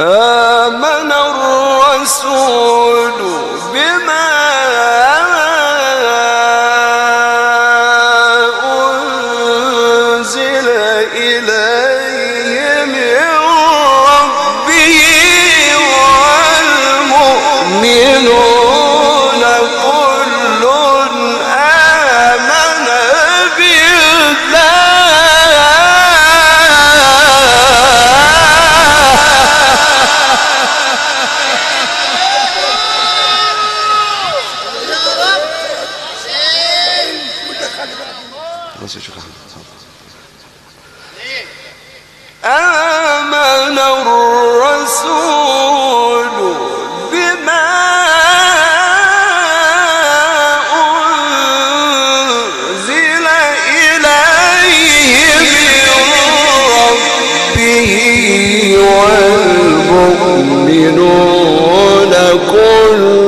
آمن الرسول بما أنزل إليه من ربه والمؤمنون كل آمن بالله. آمن الرسول بما أنزل إليه من ربه والمؤمنون كل